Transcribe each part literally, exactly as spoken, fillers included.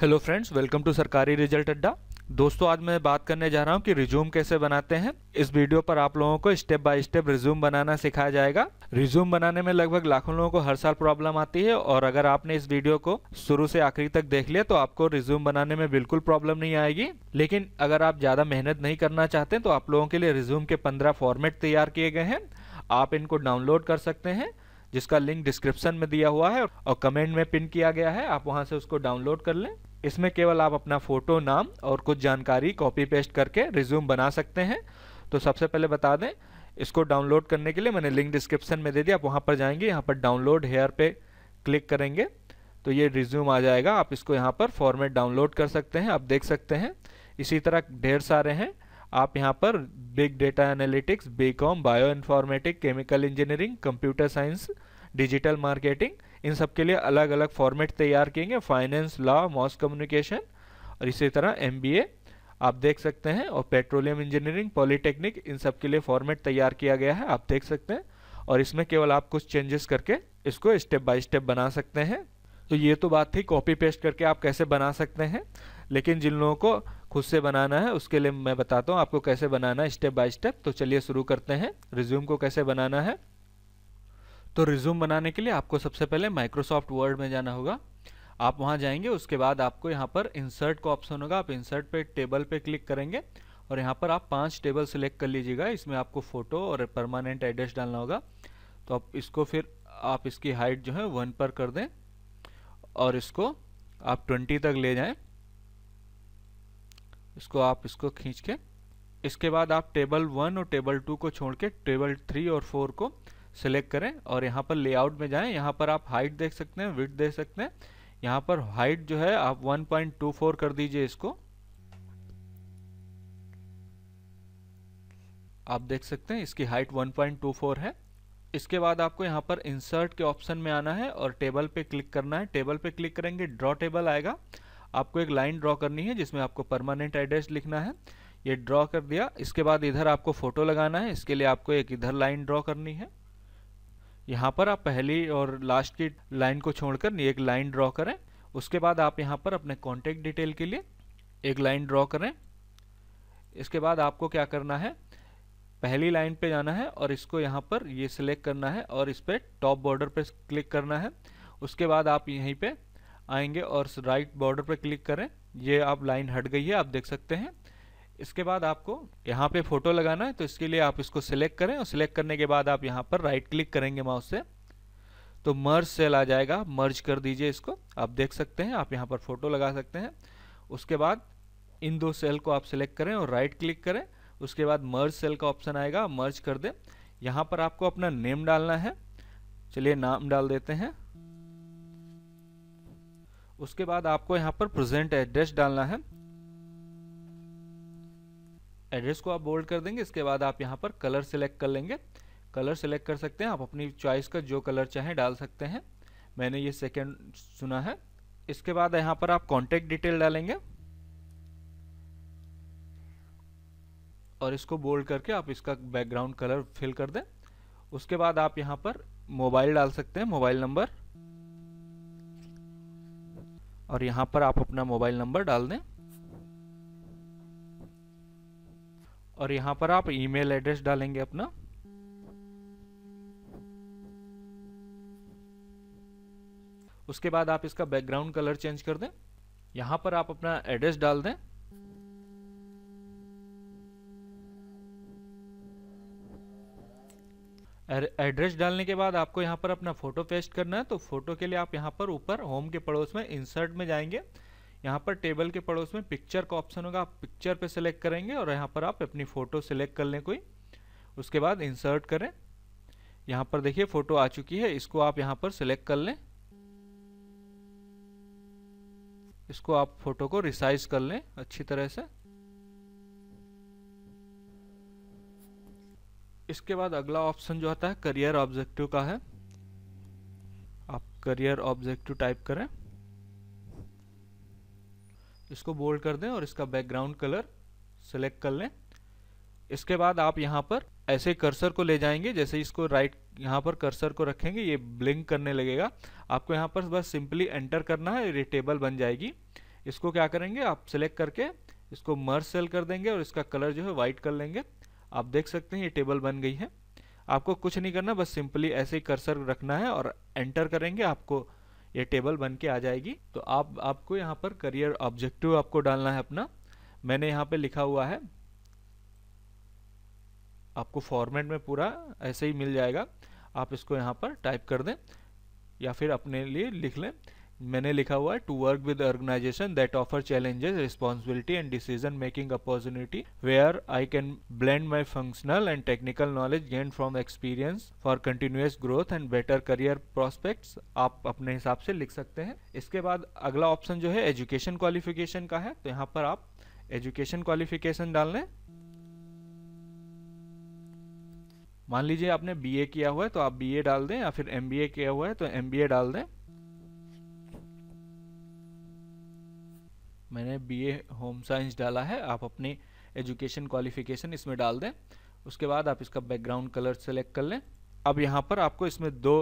Hello friends, welcome to Sarkari result Adda. दोस्तों, आज मैं बात करने जा रहा हूं कि रिज्यूम कैसे बनाते हैं। इस वीडियो पर आप लोगों को स्टेप बाय स्टेप रिज्यूम बनाना सिखाया जाएगा। रिज्यूम बनाने में लगभग लाखों लोगों को हर साल प्रॉब्लम आती है और अगर आपने इस वीडियो को शुरू से आखिरी तक देख लिया तो आपको रिज्यूम बनाने में बिल्कुल प्रॉब्लम नहीं आएगी। लेकिन अगर आप ज्यादा मेहनत नहीं करना चाहते तो आप लोगों के लिए रिज्यूम के पंद्रह फॉर्मेट तैयार किए गए हैं। आप इनको डाउनलोड कर सकते हैं, जिसका लिंक डिस्क्रिप्शन में दिया हुआ है और कमेंट में पिन किया गया है। आप वहां से उसको डाउनलोड कर लें। इसमें केवल आप अपना फोटो, नाम और कुछ जानकारी कॉपी पेस्ट करके रिज्यूम बना सकते हैं। तो सबसे पहले बता दें, इसको डाउनलोड करने के लिए मैंने लिंक डिस्क्रिप्शन में दे दिया। आप वहाँ पर जाएंगे, यहाँ पर डाउनलोड हेयर पे क्लिक करेंगे तो ये रिज्यूम आ जाएगा। आप इसको यहाँ पर फॉर्मेट डाउनलोड कर सकते हैं। आप देख सकते हैं इसी तरह ढेर सारे हैं। आप यहाँ पर big data analytics, B com, bio informatic, chemical engineering, computer science, digital marketing, इन सब के लिए अलग अलग फॉर्मेट तैयार किएंगे। फाइनेंस, लॉ, मॉस कम्युनिकेशन और इसी तरह एमबीए आप देख सकते हैं और पेट्रोलियम इंजीनियरिंग, पॉलिटेक्निक, इन सब के लिए फॉर्मेट तैयार किया गया है। आप देख सकते हैं और इसमें केवल आप कुछ चेंजेस करके इसको स्टेप बाय स्टेप बना सकते हैं। तो ये तो बात थी कॉपी पेस्ट करके आप कैसे बना सकते हैं, लेकिन जिन लोगों को खुद से बनाना है उसके लिए मैं बताता हूँ आपको कैसे बनाना है स्टेप बाय स्टेप। तो चलिए शुरू करते हैं रिज्यूम को कैसे बनाना है। तो रिज्यूम बनाने के लिए आपको सबसे पहले माइक्रोसॉफ्ट वर्ड में जाना होगा। आप वहां जाएंगे, उसके बाद आपको यहां पर इंसर्ट का ऑप्शन होगा। आप इंसर्ट पे टेबल पे क्लिक करेंगे और यहां पर आप पांच टेबल सिलेक्ट कर लीजिएगा। इसमें आपको फ़ोटो और परमानेंट एड्रेस डालना होगा। तो आप इसको फिर आप इसकी हाइट जो है वन पर कर दें और इसको आप ट्वेंटी तक ले जाएँ। इसको आप इसको खींच के इसके बाद आप टेबल वन और टेबल टू को छोड़ के टेबल थ्री और फोर को सेलेक्ट करें और यहाँ पर लेआउट में जाएं। यहाँ पर आप हाइट देख सकते हैं, विड्थ देख सकते हैं। यहाँ पर हाइट जो है आप वन पॉइंट टू फोर कर दीजिए इसको। आप देख सकते हैं इसकी height one point two four है। इसके बाद आपको यहाँ पर इंसर्ट के ऑप्शन में आना है और टेबल पे क्लिक करना है। टेबल पे क्लिक करेंगे, ड्रॉ टेबल आएगा। आपको एक लाइन ड्रॉ करनी है जिसमें आपको परमानेंट एड्रेस लिखना है। ये ड्रॉ कर दिया। इसके बाद इधर आपको फोटो लगाना है। इसके लिए आपको एक इधर लाइन ड्रॉ करनी है। यहाँ पर आप पहली और लास्ट की लाइन को छोड़कर एक लाइन ड्रॉ करें। उसके बाद आप यहाँ पर अपने कॉन्टेक्ट डिटेल के लिए एक लाइन ड्रॉ करें। इसके बाद आपको क्या करना है, पहली लाइन पे जाना है और इसको यहाँ पर ये सिलेक्ट करना है और इस पर टॉप बॉर्डर पे क्लिक करना है। उसके बाद आप यहीं पे आएंगे और राइट बॉर्डर पे क्लिक करें। ये आप लाइन हट गई है, आप देख सकते हैं। इसके बाद आपको यहाँ पे फोटो लगाना है, तो इसके लिए आप इसको सिलेक्ट करें और सिलेक्ट करने के बाद आप यहाँ पर राइट क्लिक करेंगे माउस से तो मर्ज सेल आ जाएगा। मर्ज कर दीजिए इसको। आप देख सकते हैं आप यहाँ पर फोटो लगा सकते हैं। उसके बाद इन दो सेल को आप सिलेक्ट करें और राइट क्लिक करें। उसके बाद मर्ज सेल का ऑप्शन आएगा, मर्ज कर दें। यहाँ पर आपको अपना नेम डालना है। चलिए नाम डाल देते हैं। उसके बाद आपको यहाँ पर प्रेजेंट एड्रेस डालना है। एड्रेस को आप बोल्ड कर देंगे। इसके बाद आप यहाँ पर कलर सेलेक्ट कर लेंगे। कलर सेलेक्ट कर सकते हैं, आप अपनी चॉइस का जो कलर चाहें डाल सकते हैं। मैंने ये सेकंड चुना है। इसके बाद यहाँ पर आप कॉन्टेक्ट डिटेल डालेंगे और इसको बोल्ड करके आप इसका बैकग्राउंड कलर फिल कर दें। उसके बाद आप यहाँ पर मोबाइल डाल सकते हैं, मोबाइल नंबर, और यहाँ पर आप अपना मोबाइल नंबर डाल दें और यहाँ पर आप ईमेल एड्रेस डालेंगे अपना। उसके बाद आप इसका बैकग्राउंड कलर चेंज कर दें। यहाँ पर आप अपना एड्रेस डाल दें। एड्रेस डालने के बाद आपको यहाँ पर अपना फोटो पेस्ट करना है। तो फोटो के लिए आप यहाँ पर ऊपर होम के पड़ोस में इंसर्ट में जाएंगे। यहाँ पर टेबल के पड़ोस में पिक्चर का ऑप्शन होगा। आप पिक्चर पे सिलेक्ट करेंगे और यहाँ पर आप अपनी फ़ोटो सिलेक्ट कर लें कोई। उसके बाद इंसर्ट करें। यहाँ पर देखिए फ़ोटो आ चुकी है, इसको आप यहाँ पर सिलेक्ट कर लें। इसको आप फोटो को रिसाइज कर लें अच्छी तरह से। इसके बाद अगला ऑप्शन जो आता है करियर ऑब्जेक्टिव का है। आप करियर ऑब्जेक्टिव टाइप करें, इसको बोल्ड कर दें और इसका बैकग्राउंड कलर सेलेक्ट कर लें। इसके बाद आप यहाँ पर ऐसे कर्सर को ले जाएंगे। जैसे इसको राइट यहाँ पर कर्सर को रखेंगे ये ब्लिंक करने लगेगा। आपको यहाँ पर बस सिंपली एंटर करना है, ये टेबल बन जाएगी। इसको क्या करेंगे आप सिलेक्ट करके इसको मर्ज सेल कर देंगे और इसका कलर जो है वाइट कर लेंगे। आप देख सकते हैं ये टेबल बन गई है। आपको कुछ नहीं करना, बस सिंपली ऐसे ही कर्सर रखना है और एंटर करेंगे, आपको ये टेबल बन के आ जाएगी। तो आप आपको यहाँ पर करियर ऑब्जेक्टिव आपको डालना है अपना। मैंने यहाँ पे लिखा हुआ है, आपको फॉर्मेट में पूरा ऐसे ही मिल जाएगा। आप इसको यहाँ पर टाइप कर दें या फिर अपने लिए लिख लें। मैंने लिखा हुआ है to work with organisation that offer challenges responsibility and decision making opportunity where I can blend my functional and technical knowledge gain from experience for continuous growth and better career prospects. आप अपने हिसाब से लिख सकते हैं। इसके बाद अगला ऑप्शन जो है एजुकेशन क्वालिफिकेशन का है, तो यहाँ पर आप एजुकेशन क्वालिफिकेशन डाल लें। मान लीजिए आपने बीए किया हुआ है तो आप बीए डाल दें, या फिर एमबीए किया हुआ है तो एमबीए डाल दें। मैंने बीए होम साइंस डाला है, आप अपनी एजुकेशन क्वालिफिकेशन इसमें डाल दें। उसके बाद आप इसका बैकग्राउंड कलर सेलेक्ट कर लें। अब यहाँ पर आपको इसमें दो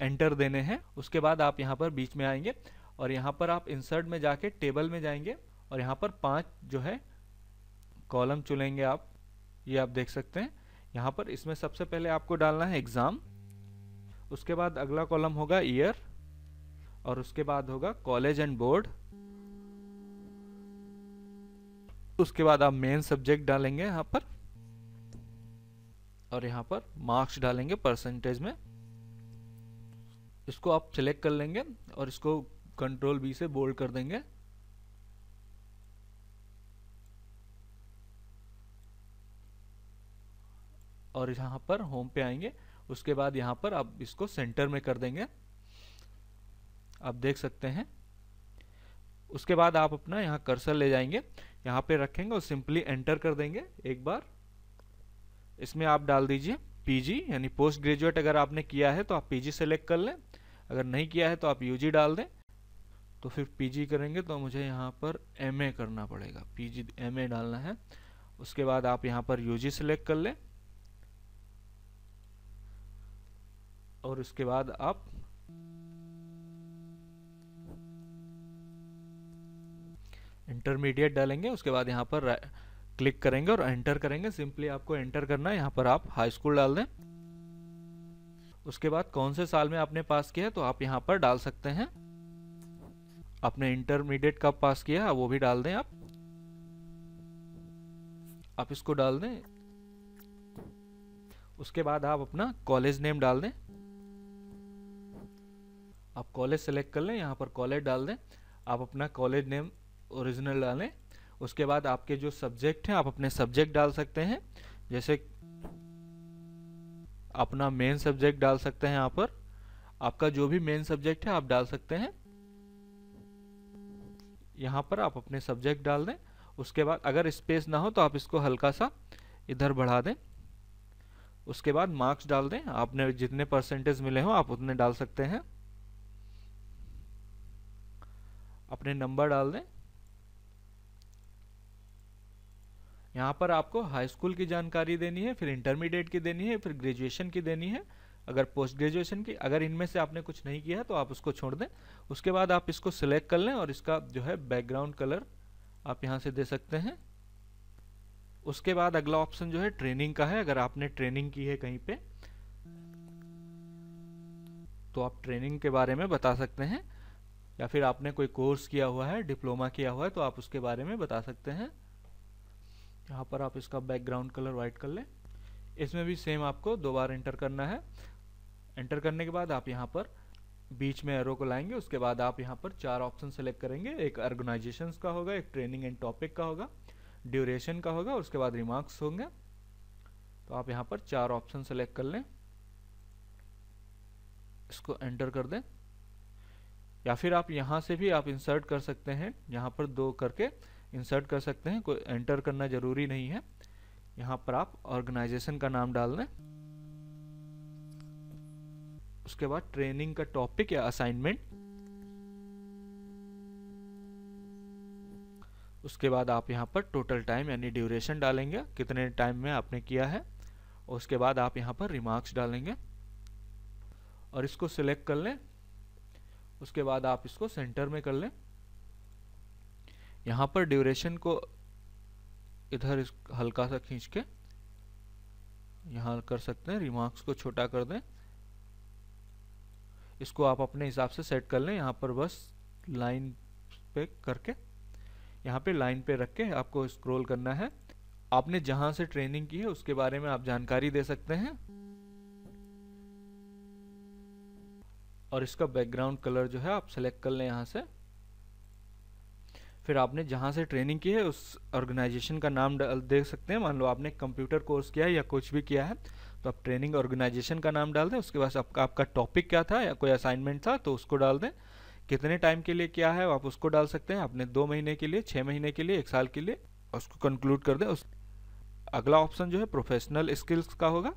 एंटर देने हैं। उसके बाद आप यहाँ पर बीच में आएंगे और यहाँ पर आप इंसर्ट में जाके टेबल में जाएंगे और यहाँ पर पांच जो है कॉलम चुनेंगे आप। ये आप देख सकते हैं यहाँ पर। इसमें सबसे पहले आपको डालना है एग्ज़ाम, उसके बाद अगला कॉलम होगा ईयर और उसके बाद होगा कॉलेज एंड बोर्ड। उसके बाद आप मेन सब्जेक्ट डालेंगे यहाँ पर और यहाँ पर मार्क्स डालेंगे परसेंटेज में। इसको आप सिलेक्ट कर लेंगे और इसको कंट्रोल बी से बोल्ड कर देंगे। और यहाँ पर होम पे आएंगे, उसके बाद यहाँ पर आप इसको सेंटर में कर देंगे। आप देख सकते हैं। उसके बाद आप अपना यहाँ कर्सर ले जाएंगे, यहाँ पे रखेंगे और सिंपली एंटर कर देंगे एक बार। इसमें आप डाल दीजिए पीजी यानी पोस्ट ग्रेजुएट। अगर आपने किया है तो आप पीजी सेलेक्ट कर लें, अगर नहीं किया है तो आप यूजी डाल दें। तो फिर पीजी करेंगे तो मुझे यहाँ पर एमए करना पड़ेगा, पीजी एमए डालना है। उसके बाद आप यहाँ पर यूजी सेलेक्ट कर लें और उसके बाद आप इंटरमीडिएट डालेंगे। उसके बाद यहाँ पर क्लिक करेंगे और एंटर करेंगे। सिंपली आपको एंटर करना है। यहाँ पर आप हाई स्कूल डाल दें। उसके बाद कौन से साल में आपने पास किया है तो आप यहाँ पर डाल सकते हैं। आपने इंटरमीडिएट कब पास किया है वो भी डाल दें। आप आप इसको डाल दें। उसके बाद आप अपना कॉलेज नेम डाल दें। आप कॉलेज सेलेक्ट कर लें, यहाँ पर कॉलेज डाल दें। आप अपना कॉलेज नेम ओरिजिनल डालें। उसके बाद आपके जो सब्जेक्ट हैं आप अपने सब्जेक्ट डाल सकते हैं, जैसे अपना मेन सब्जेक्ट डाल सकते हैं। यहाँ पर आपका जो भी मेन सब्जेक्ट है आप डाल सकते हैं। यहाँ पर आप अपने सब्जेक्ट डाल दें। उसके बाद अगर स्पेस ना हो तो आप इसको हल्का सा इधर बढ़ा दें। उसके बाद मार्क्स डाल दें। आपने जितने परसेंटेज मिले हो आप उतने डाल सकते हैं। अपने नंबर डाल दें। यहाँ पर आपको हाई स्कूल की जानकारी देनी है, फिर इंटरमीडिएट की देनी है, फिर ग्रेजुएशन की देनी है, अगर पोस्ट ग्रेजुएशन की। अगर इनमें से आपने कुछ नहीं किया है तो आप उसको छोड़ दें। उसके बाद आप इसको सिलेक्ट कर लें और इसका जो है बैकग्राउंड कलर आप यहाँ से दे सकते हैं। उसके बाद अगला ऑप्शन जो है ट्रेनिंग का है। अगर आपने ट्रेनिंग की है कहीं पे तो आप ट्रेनिंग के बारे में बता सकते हैं, या फिर आपने कोई कोर्स किया हुआ है, डिप्लोमा किया हुआ है तो आप उसके बारे में बता सकते हैं। यहाँ पर आप इसका बैकग्राउंड कलर वाइट कर लें। इसमें भी सेम आपको दो बार एंटर करना है। एंटर करने के बाद आप यहाँ पर बीच में एरो को लाएंगे। उसके बाद आप यहाँ पर चार ऑप्शन सेलेक्ट करेंगे। एक ऑर्गेनाइजेशंस का होगा, एक ट्रेनिंग एंड टॉपिक का होगा, ड्यूरेशन का होगा और उसके बाद रिमार्क्स होंगे। तो आप यहाँ पर चार ऑप्शन सेलेक्ट कर लें, इसको एंटर कर दें। या फिर आप यहाँ से भी आप इंसर्ट कर सकते हैं, यहाँ पर दो करके इंसर्ट कर सकते हैं, कोई एंटर करना जरूरी नहीं है। यहाँ पर आप ऑर्गेनाइजेशन का नाम डाल दें। उसके बाद ट्रेनिंग का टॉपिक या असाइनमेंट। उसके बाद आप यहाँ पर टोटल टाइम यानी ड्यूरेशन डालेंगे, कितने टाइम में आपने किया है। उसके बाद आप यहाँ पर रिमार्क्स डालेंगे और इसको सिलेक्ट कर लें। उसके बाद आप इसको सेंटर में कर लें। यहाँ पर ड्यूरेशन को इधर हल्का सा खींच के यहाँ कर सकते हैं, रिमार्क्स को छोटा कर दें, इसको आप अपने हिसाब से सेट कर लें। यहाँ पर बस लाइन पे करके, यहाँ पे लाइन पे रख के आपको स्क्रॉल करना है। आपने जहाँ से ट्रेनिंग की है उसके बारे में आप जानकारी दे सकते हैं। और इसका बैकग्राउंड कलर जो है आप सेलेक्ट कर लें यहाँ से। फिर आपने जहाँ से ट्रेनिंग की है उस ऑर्गेनाइजेशन का नाम देख सकते हैं। मान लो आपने कंप्यूटर कोर्स किया है या कुछ भी किया है तो आप ट्रेनिंग ऑर्गेनाइजेशन का नाम डाल दें। उसके बाद आपका आपका टॉपिक क्या था या कोई असाइनमेंट था तो उसको डाल दें। कितने टाइम के लिए क्या है आप उसको डाल सकते हैं। आपने दो महीने के लिए, छः महीने के लिए, एक साल के लिए, उसको कंक्लूड कर दें। उस अगला ऑप्शन जो है प्रोफेशनल स्किल्स का होगा।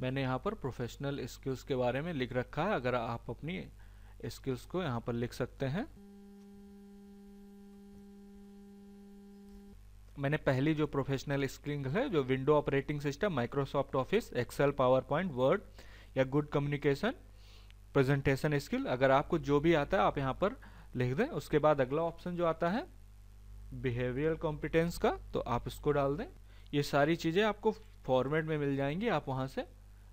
मैंने यहाँ पर प्रोफेशनल स्किल्स के बारे में लिख रखा है। अगर आप अपनी स्किल्स को यहाँ पर लिख सकते हैं। मैंने पहली जो प्रोफेशनल स्किल है जो window operating system, Microsoft Office, Excel, power point, word या गुड कम्युनिकेशन, प्रेजेंटेशन स्किल, अगर आपको जो भी आता है आप यहाँ पर लिख दें। उसके बाद अगला ऑप्शन जो आता है बिहेवियरल कॉम्पिटेंस का, तो आप इसको डाल दें। ये सारी चीज़ें आपको फॉर्मेट में मिल जाएंगी। आप वहाँ से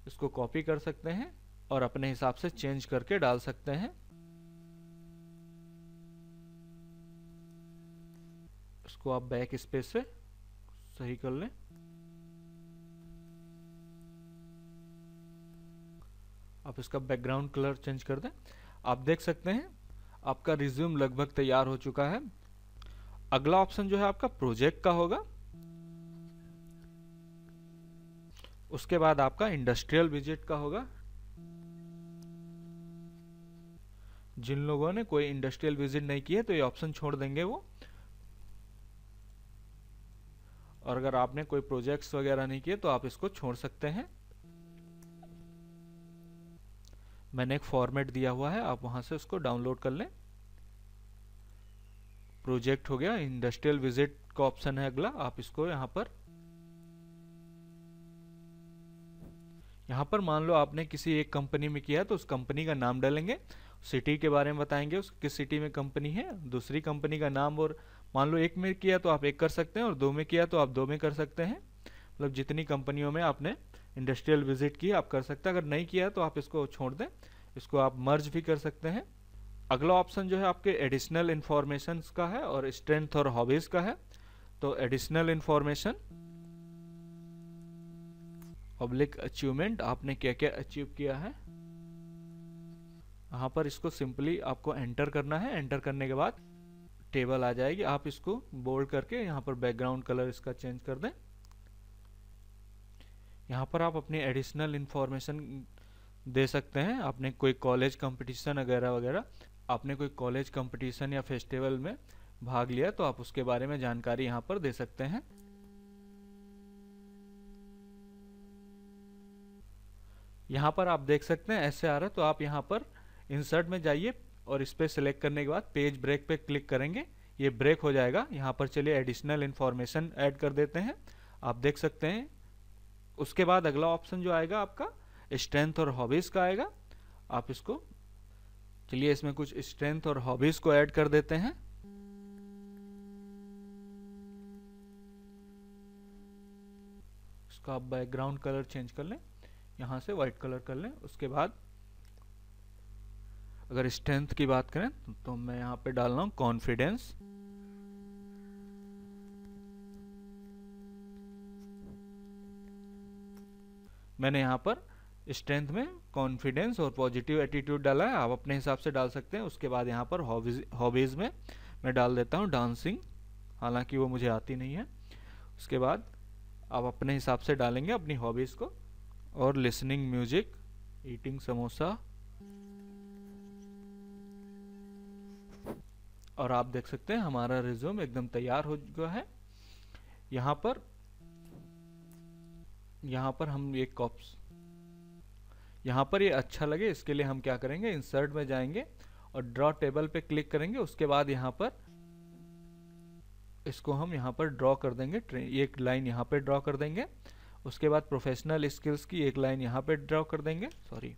इसको कॉपी कर सकते हैं और अपने हिसाब से चेंज करके डाल सकते हैं। इसको आप बैक स्पेस से सही कर लें। आप इसका बैकग्राउंड कलर चेंज कर दें। आप देख सकते हैं आपका रिज्यूम लगभग तैयार हो चुका है। अगला ऑप्शन जो है आपका प्रोजेक्ट का होगा। उसके बाद आपका इंडस्ट्रियल विजिट का होगा। जिन लोगों ने कोई इंडस्ट्रियल विजिट नहीं किया तो ये ऑप्शन छोड़ देंगे वो। और अगर आपने कोई प्रोजेक्ट्स वगैरह नहीं किए तो आप इसको छोड़ सकते हैं। मैंने एक फॉर्मेट दिया हुआ है, आप वहां से उसको डाउनलोड कर लें। प्रोजेक्ट हो गया, इंडस्ट्रियल विजिट का ऑप्शन है अगला। आप इसको यहाँ पर यहाँ पर मान लो आपने किसी एक कंपनी में किया तो उस कंपनी का नाम डालेंगे, सिटी के बारे में बताएंगे, उस किस सिटी में कंपनी है, दूसरी कंपनी का नाम। और मान लो एक में किया तो आप एक कर सकते हैं और दो में किया तो आप दो में कर सकते हैं। मतलब जितनी कंपनियों में आपने इंडस्ट्रियल विजिट की आप कर सकते हैं। अगर नहीं किया तो आप इसको छोड़ दें। इसको आप मर्ज भी कर सकते हैं। अगला ऑप्शन जो है आपके एडिशनल इन्फॉर्मेशन का है और स्ट्रेंथ और हॉबीज का है। तो एडिशनल इन्फॉर्मेशन पब्लिक अचीवमेंट, आपने क्या क्या अचीव किया है, यहाँ पर इसको सिंपली आपको एंटर करना है। एंटर करने के बाद टेबल आ जाएगी। आप इसको बोल्ड करके यहाँ पर बैकग्राउंड कलर इसका चेंज कर दें। यहाँ पर आप अपनी एडिशनल इन्फॉर्मेशन दे सकते हैं। आपने कोई कॉलेज कंपटीशन वगैरह वगैरह आपने कोई कॉलेज कंपटीशन या फेस्टिवल में भाग लिया तो आप उसके बारे में जानकारी यहाँ पर दे सकते हैं। यहाँ पर आप देख सकते हैं ऐसे आ रहा है, तो आप यहाँ पर इंसर्ट में जाइए और इस पर सिलेक्ट करने के बाद पेज ब्रेक पे क्लिक करेंगे, ये ब्रेक हो जाएगा। यहाँ पर चलिए एडिशनल इन्फॉर्मेशन ऐड कर देते हैं, आप देख सकते हैं। उसके बाद अगला ऑप्शन जो आएगा आपका स्ट्रेंथ और हॉबीज़ का आएगा। आप इसको चलिए इसमें कुछ स्ट्रेंथ और हॉबीज़ को ऐड कर देते हैं। इसका आप बैकग्राउंड कलर चेंज कर लें, यहाँ से वाइट कलर कर लें। उसके बाद अगर स्ट्रेंथ की बात करें तो मैं यहाँ पे डाल रहा हूँ कॉन्फिडेंस। मैंने यहाँ पर स्ट्रेंथ में कॉन्फिडेंस और पॉजिटिव एटीट्यूड डाला है, आप अपने हिसाब से डाल सकते हैं। उसके बाद यहाँ पर हॉबीज हॉबीज़ में मैं डाल देता हूँ डांसिंग, हालांकि वो मुझे आती नहीं है। उसके बाद आप अपने हिसाब से डालेंगे अपनी हॉबीज़ को। और लिसनिंग म्यूजिक, ईटिंग समोसा, और आप देख सकते हैं हमारा रिज्यूम एकदम तैयार हो गया है। यहाँ पर यहाँ पर हम एक कॉप्स यहाँ पर ये अच्छा लगे इसके लिए हम क्या करेंगे, इंसर्ट में जाएंगे और ड्रॉ टेबल पे क्लिक करेंगे। उसके बाद यहाँ पर इसको हम यहाँ पर ड्रॉ कर देंगे, एक लाइन यहाँ पे ड्रॉ कर देंगे। उसके बाद प्रोफेशनल स्किल्स की एक लाइन यहाँ पे ड्रॉ कर देंगे, सॉरी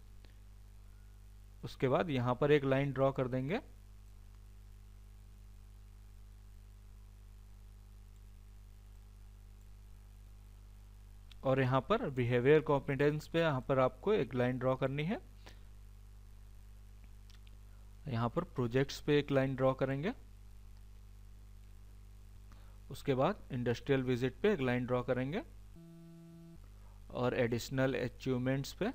उसके बाद यहाँ पर एक लाइन ड्रॉ कर देंगे। और यहाँ पर बिहेवियर कॉम्पिटेंस पे यहाँ पर आपको एक लाइन ड्रॉ करनी है। यहाँ पर प्रोजेक्ट्स पे एक लाइन ड्रॉ करेंगे। उसके बाद इंडस्ट्रियल विजिट पे एक लाइन ड्रॉ करेंगे और एडिशनल अचीवमेंट्स पे।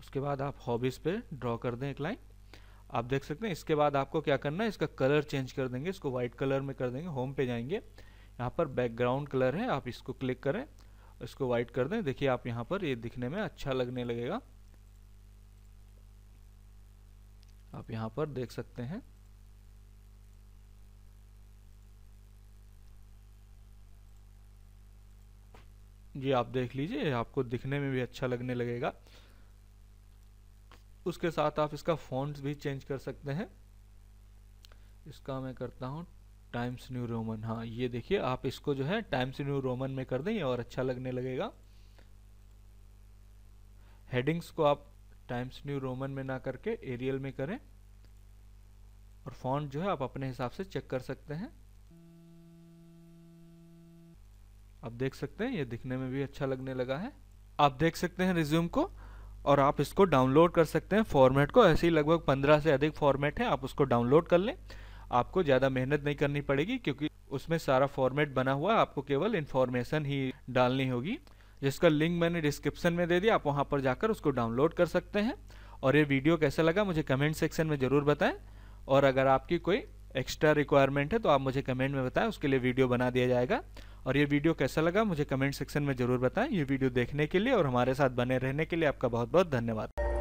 उसके बाद आप हॉबीज़ पे ड्रॉ कर दें एक लाइन, आप देख सकते हैं। इसके बाद आपको क्या करना है, इसका कलर चेंज कर देंगे, इसको वाइट कलर में कर देंगे। होम पे जाएंगे, यहाँ पर बैकग्राउंड कलर है, आप इसको क्लिक करें, इसको वाइट कर दें। देखिए आप यहाँ पर ये यह दिखने में अच्छा लगने लगेगा, आप यहाँ पर देख सकते हैं। जी आप देख लीजिए, आपको दिखने में भी अच्छा लगने लगेगा। उसके साथ आप इसका फॉन्ट्स भी चेंज कर सकते हैं। इसका मैं करता हूँ टाइम्स न्यू रोमन। हाँ ये देखिए, आप इसको जो है टाइम्स न्यू रोमन में कर दें और अच्छा लगने लगेगा। हेडिंग्स को आप टाइम्स न्यू रोमन में ना करके एरियल में करें। और फॉन्ट जो है आप अपने हिसाब से चेक कर सकते हैं। आप देख सकते हैं ये दिखने में भी अच्छा लगने लगा है। आप देख सकते हैं रिज्यूम को, और आप इसको डाउनलोड कर सकते हैं फॉर्मेट को। ऐसे ही लगभग पंद्रह से अधिक फॉर्मेट है, आप उसको डाउनलोड कर लें। आपको ज़्यादा मेहनत नहीं करनी पड़ेगी क्योंकि उसमें सारा फॉर्मेट बना हुआ है, आपको केवल इन्फॉर्मेशन ही डालनी होगी, जिसका लिंक मैंने डिस्क्रिप्शन में दे दिया। आप वहाँ पर जाकर उसको डाउनलोड कर सकते हैं। और ये वीडियो कैसा लगा मुझे कमेंट सेक्शन में ज़रूर बताएं। और अगर आपकी कोई एक्स्ट्रा रिक्वायरमेंट है तो आप मुझे कमेंट में बताएं, उसके लिए वीडियो बना दिया जाएगा। और ये वीडियो कैसा लगा मुझे कमेंट सेक्शन में ज़रूर बताएं। ये वीडियो देखने के लिए और हमारे साथ बने रहने के लिए आपका बहुत बहुत धन्यवाद।